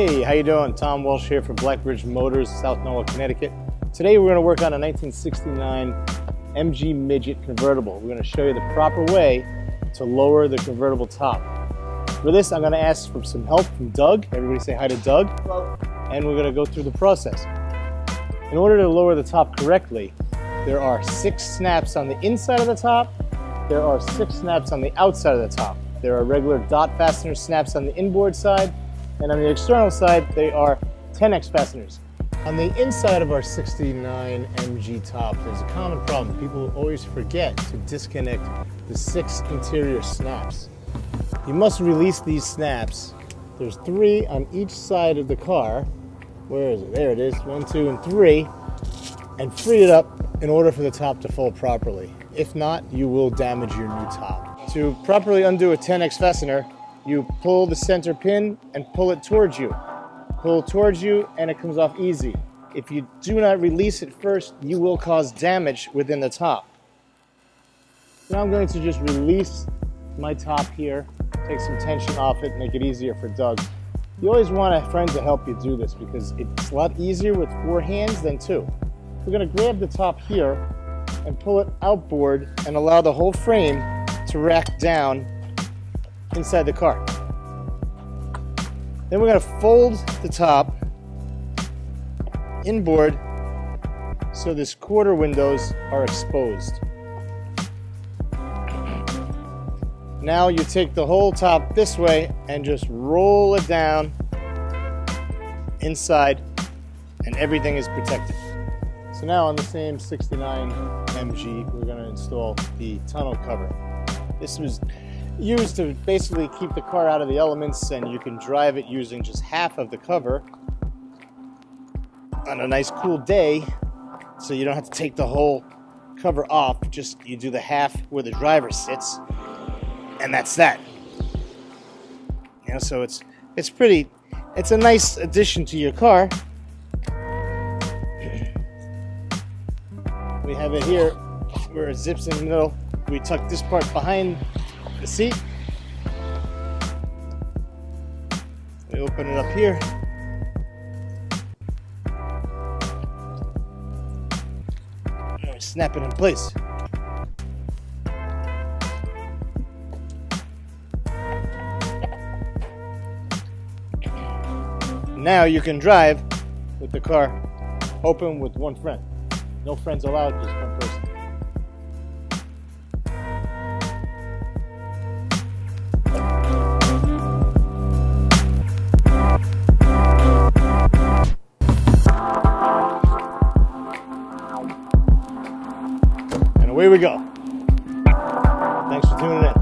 Hey, how you doing? Tom Walsh here from Blackbridge Motors, South Norwalk, Connecticut. Today we're going to work on a 1969 MG Midget Convertible. We're going to show you the proper way to lower the convertible top. For this, I'm going to ask for some help from Doug. Everybody say hi to Doug. Hello. And we're going to go through the process. In order to lower the top correctly, there are 6 snaps on the inside of the top. There are 6 snaps on the outside of the top. There are regular dot fastener snaps on the inboard side, and on the external side, they are 10X fasteners. On the inside of our 69 MG top, there's a common problem. People always forget to disconnect the 6 interior snaps. You must release these snaps. There's 3 on each side of the car. Where is it? There it is, 1, 2, and 3. And free it up in order for the top to fold properly. If not, you will damage your new top. To properly undo a 10X fastener, you pull the center pin and pull it towards you. Pull towards you and it comes off easy. If you do not release it first, you will cause damage within the top. Now I'm going to just release my top here, take some tension off it, make it easier for Doug. You always want a friend to help you do this because it's a lot easier with 4 hands than 2. We're going to grab the top here and pull it outboard and allow the whole frame to rack down inside the car. Then we're going to fold the top inboard so these quarter windows are exposed. Now you take the whole top this way and just roll it down inside and everything is protected. So now on the same 69 MG, we're going to install the tonneau cover. This was used to basically keep the car out of the elements, and you can drive it using just half of the cover on a nice cool day, so you don't have to take the whole cover off, just you do the half where the driver sits, and that's that. You know, so it's a nice addition to your car. We have it here where it zips in the middle. We tuck this part behind the seat. We open it up here. And we snap it in place. Now you can drive with the car open with one friend. No friends allowed, just one person. And away we go. Thanks for tuning in.